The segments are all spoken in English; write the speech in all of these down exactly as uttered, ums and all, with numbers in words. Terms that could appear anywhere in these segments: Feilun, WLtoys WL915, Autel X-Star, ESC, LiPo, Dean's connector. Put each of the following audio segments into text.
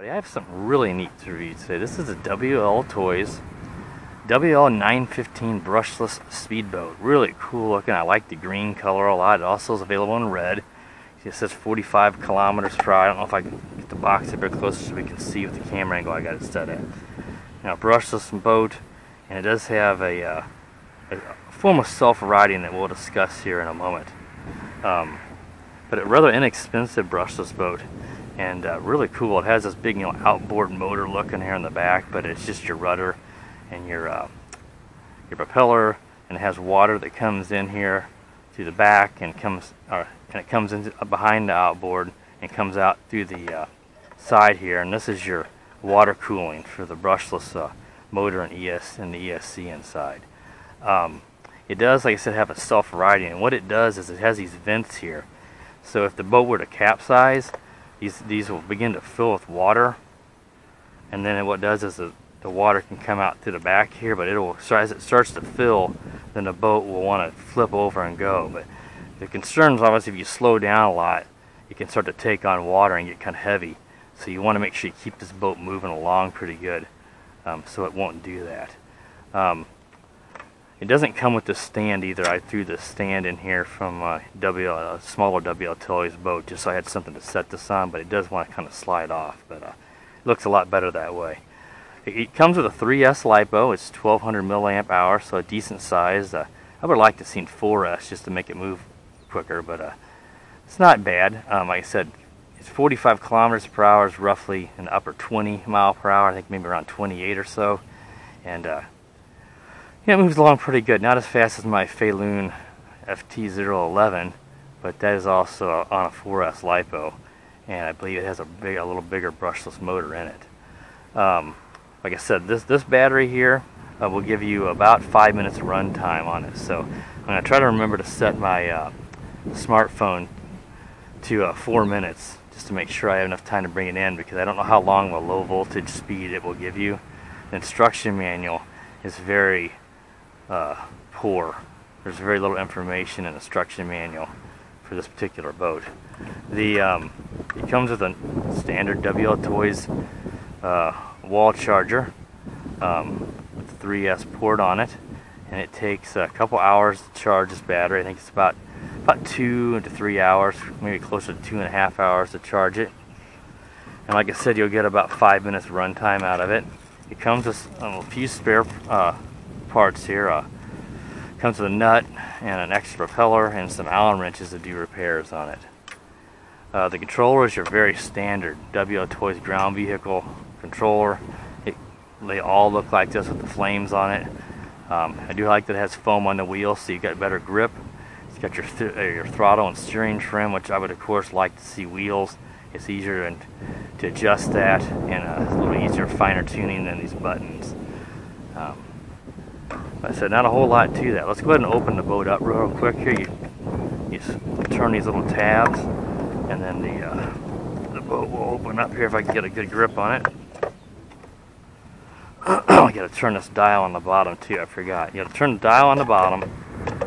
But I have something really neat to read today. This is a WLtoys W L nine fifteen brushless speedboat. Really cool looking. I like the green color a lot. It also is available in red. It says forty-five kilometers per hour. I don't know if I can get the box a bit closer so we can see with the camera angle I got it set at. Now, brushless boat, and it does have a, uh, a form of self-riding that we'll discuss here in a moment. Um, but a rather inexpensive brushless boat, and uh, really cool. It has this big, you know, outboard motor looking here in the back, but it's just your rudder and your uh, your propeller, and it has water that comes in here through the back and comes, or, and it comes in behind the outboard and comes out through the uh, side here. And this is your water cooling for the brushless uh, motor and E S and the E S C inside. Um, it does, like I said, have a self-riding, and what it does is it has these vents here. So if the boat were to capsize, these these will begin to fill with water, and then what it does is the, the water can come out through the back here. But it will, so as it starts to fill, then the boat will want to flip over and go. But the concern is obviously if you slow down a lot, it can start to take on water and get kind of heavy. So you want to make sure you keep this boat moving along pretty good, um, so it won't do that. Um, it doesn't come with this stand either. I threw this stand in here from a, w, a smaller WLtoys boat just so I had something to set this on, but it does want to kind of slide off. But uh, it looks a lot better that way. It, it comes with a three S LiPo. It's twelve hundred milliamp hour, so a decent size. Uh, I would like to have seen four S just to make it move quicker, but uh, it's not bad. Um, like I said, it's forty-five kilometers per hour, is roughly an upper twenty mile per hour, I think maybe around twenty-eight or so. And uh, yeah, it moves along pretty good. Not as fast as my Feilun F T zero eleven, but that is also on a four S LiPo, and I believe it has a big, a little bigger brushless motor in it. Um, like I said, this this battery here uh, will give you about five minutes of run time on it. So I'm going to try to remember to set my uh, smartphone to uh, four minutes. Just to make sure I have enough time to bring it in, because I don't know how long the low voltage speed it will give you. The instruction manual is very uh, poor. There's very little information in the instruction manual for this particular boat. The um, it comes with a standard WLtoys uh, wall charger um, with a three S port on it, and it takes a couple hours to charge this battery. I think it's about about two to three hours, maybe closer to two and a half hours to charge it. And like I said, you'll get about five minutes run time out of it. It comes with a few spare uh, parts here. Uh, comes with a nut and an extra propeller and some Allen wrenches to do repairs on it. Uh, the controller is your very standard WLtoys ground vehicle controller. It, they all look like this with the flames on it. Um, I do like that it has foam on the wheel, so you got better grip. Got your, th your throttle and steering trim, which I would of course like to see wheels. It's easier and to adjust that, and uh, it's a little easier, finer tuning than these buttons. Um, like I said, not a whole lot to that. Let's go ahead and open the boat up real quick here. You, you turn these little tabs, and then the uh, the boat will open up here if I can get a good grip on it. I got to turn this dial on the bottom too. I forgot. You got to turn the dial on the bottom,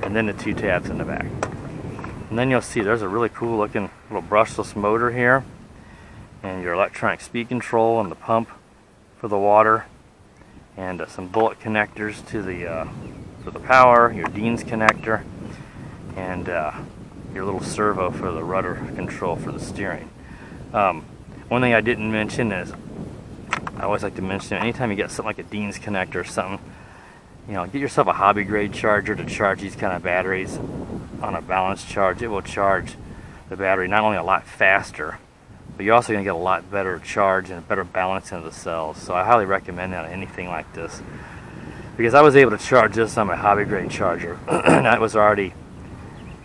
and then the two tabs in the back. And then you'll see there's a really cool looking little brushless motor here, and your electronic speed control and the pump for the water, and uh, some bullet connectors to the uh, for the power, your Dean's connector, and uh, your little servo for the rudder control for the steering. Um, one thing I didn't mention is, I always like to mention, anytime you get something like a Dean's connector or something, you know, get yourself a hobby grade charger to charge these kind of batteries on a balanced charge. It will charge the battery not only a lot faster, but you're also going to get a lot better charge and a better balance into the cells. So I highly recommend that on anything like this, because I was able to charge this on my hobby grade charger, and that was already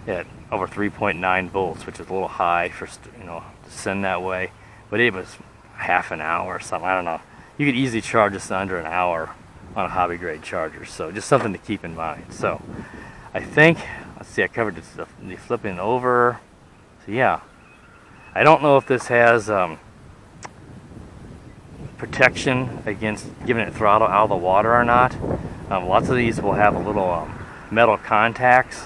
at over three point nine volts, which is a little high for, you know, to send that way. But it was half an hour or something. I don't know. You could easily charge this under an hour on a hobby grade charger, so just something to keep in mind. So I think, let's see, I covered the, the flipping over. So yeah, I don't know if this has um, protection against giving it throttle out of the water or not. Um, lots of these will have a little um, metal contacts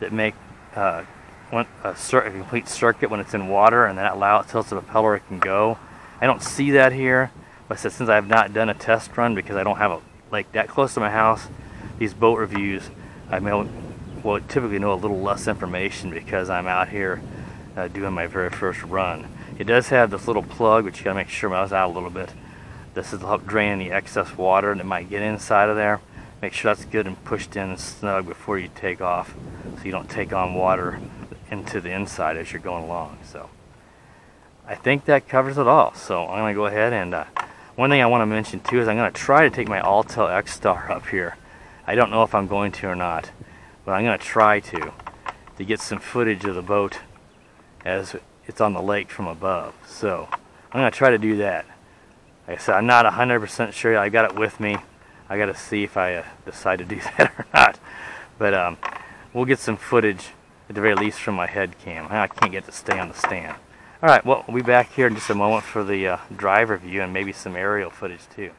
that make uh, one, a, a complete circuit when it's in water, and that allows it to the propeller it can go. I don't see that here, but since I've not done a test run because I don't have a lake that close to my house, these boat reviews, I may, well, typically know a little less information because I'm out here uh, doing my very first run. It does have this little plug, which you gotta make sure mouse out a little bit. This is to help drain the excess water that might get inside of there. Make sure that's good and pushed in and snug before you take off, so you don't take on water into the inside as you're going along. So I think that covers it all. So I'm gonna go ahead and uh, one thing I want to mention too is I'm gonna try to take my Autel X-Star up here. I don't know if I'm going to or not, but I'm gonna try to to get some footage of the boat as it's on the lake from above. So I'm gonna try to do that. Like I said, I'm not one hundred percent sure. I got it with me. I got to see if I uh, decide to do that or not. But um, we'll get some footage at the very least from my head cam. I can't get to stay on the stand. All right, well, we'll be back here in just a moment for the uh, drive review and maybe some aerial footage too.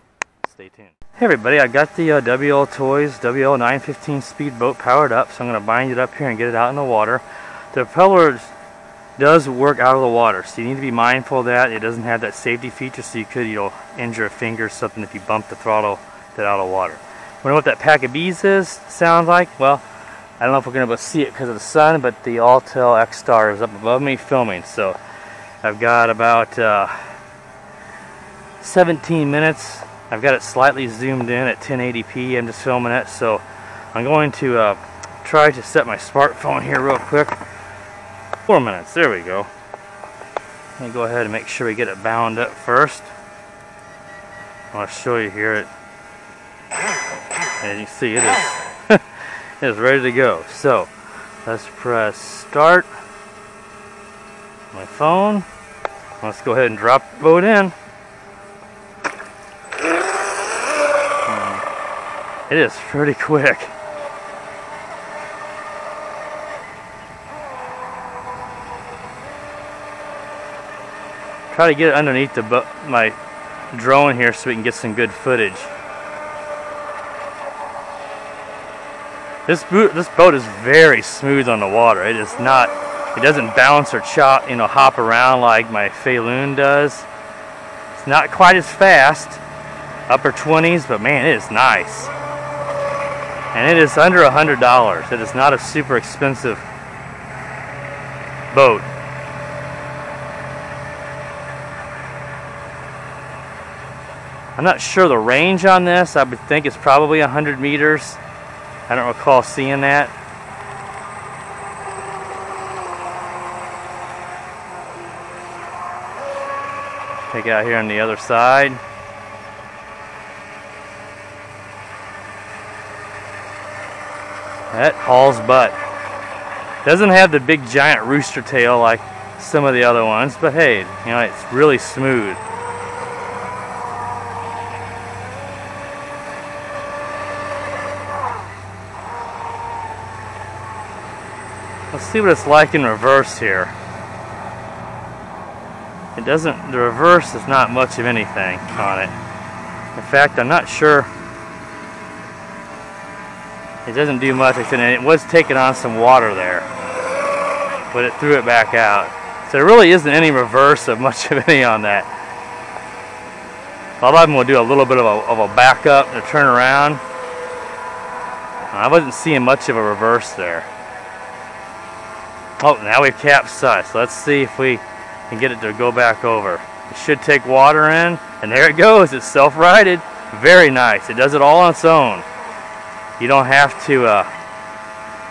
Stay tuned. Hey everybody, I got the uh, WLtoys W L nine fifteen speed boat powered up, so I'm going to bind it up here and get it out in the water. The propeller does work out of the water, so you need to be mindful of that. It doesn't have that safety feature, so you could, you know, injure a finger or something if you bump the throttle that out of water. Wonder what that pack of bees is sounds like. Well, I don't know if we're gonna be able to see it because of the sun, but the Autel X-Star is up above me filming, so I've got about uh, seventeen minutes. I've got it slightly zoomed in at ten eighty p. I'm just filming it, so I'm going to uh, try to set my smartphone here real quick. Four minutes, there we go. Let me go ahead and make sure we get it bound up first. I'll show you here it. And you see it is it is ready to go. So let's press start my phone. Let's go ahead and drop the boat in. And it is pretty quick. Try to get it underneath the bo my drone here so we can get some good footage. This boot, this boat is very smooth on the water. It is not, it doesn't bounce or chop, you know, hop around like my Feilun does. It's not quite as fast, upper twenties, but man, it is nice. And it is under a hundred dollars. It is not a super expensive boat. I'm not sure the range on this. I would think it's probably a hundred meters. I don't recall seeing that. Take out here on the other side. That hauls butt. Doesn't have the big giant rooster tail like some of the other ones, but hey, you know, it's really smooth. Let's see what it's like in reverse here. It doesn't, the reverse is not much of anything on it. In fact, I'm not sure. It doesn't do much, and it was taking on some water there, but it threw it back out. So there really isn't any reverse of much of any on that. A lot of them will do a little bit of a, of a backup and a turnaround. I wasn't seeing much of a reverse there. Oh, now we've capsized. Let's see if we can get it to go back over. It should take water in, and there it goes. It's self-righted. Very nice. It does it all on its own. You don't have to. Uh,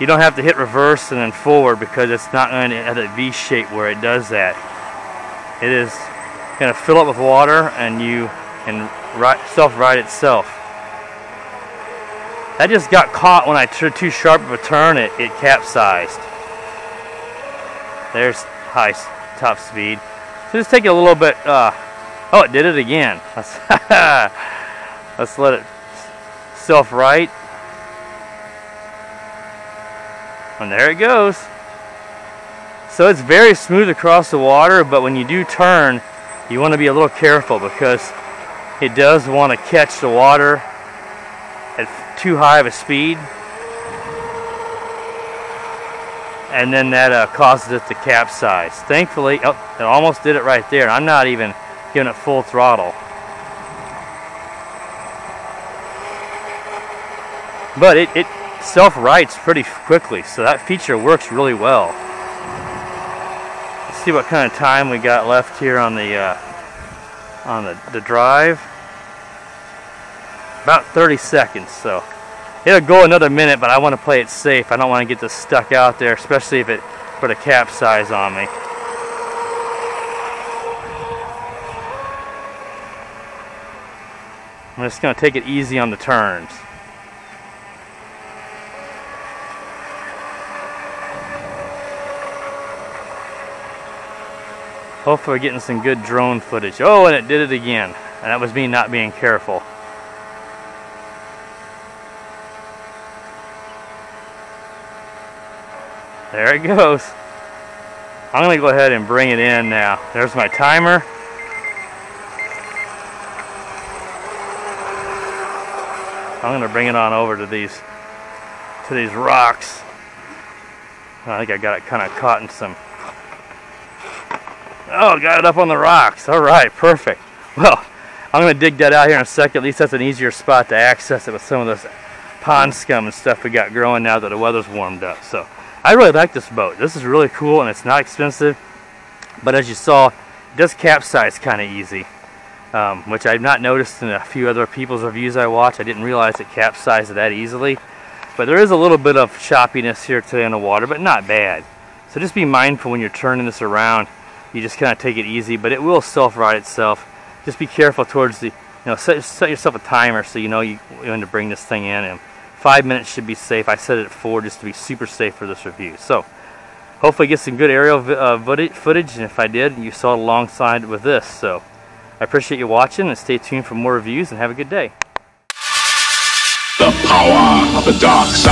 you don't have to hit reverse and then forward because it's not going to have that V shape where it does that. It is going to fill up with water, and you can self-right itself. That just got caught when I took too sharp of a turn. It it capsized. There's high top speed. So just take it a little bit. Uh, oh, it did it again. Let's, let's let it self-right. And there it goes. So it's very smooth across the water, but when you do turn, you want to be a little careful because it does want to catch the water at too high of a speed. And then that uh, causes it to capsize. Thankfully, oh, it almost did it right there. I'm not even giving it full throttle. But it, it self-rights pretty quickly, so that feature works really well. Let's see what kind of time we got left here on the uh, on the, the drive. About thirty seconds, so it'll go another minute, but I want to play it safe. I don't want to get this stuck out there, especially if it put a capsize on me. I'm just going to take it easy on the turns. Hopefully we're getting some good drone footage. Oh, and it did it again. And that was me not being careful. There it goes. I'm going to go ahead and bring it in now. There's my timer. I'm going to bring it on over to these to these rocks. I think I got it kind of caught in some. Oh, got it up on the rocks. All right, perfect. Well, I'm going to dig that out here in a second. At least that's an easier spot to access it with some of this pond scum and stuff we got growing now that the weather's warmed up. So I really like this boat. This is really cool, and it's not expensive. But as you saw, it does capsize kind of easy, um, which I've not noticed in a few other people's reviews I watched. I didn't realize it capsized that easily. But there is a little bit of choppiness here today in the water, but not bad. So just be mindful when you're turning this around. You just kind of take it easy, but it will self-ride itself. Just be careful towards the, you know, set, set yourself a timer so you know you, when to bring this thing in. And five minutes should be safe. I set it at four just to be super safe for this review. So hopefully get some good aerial uh, footage, and if I did, you saw it alongside with this. So I appreciate you watching, and stay tuned for more reviews, and have a good day. The power of the dark side.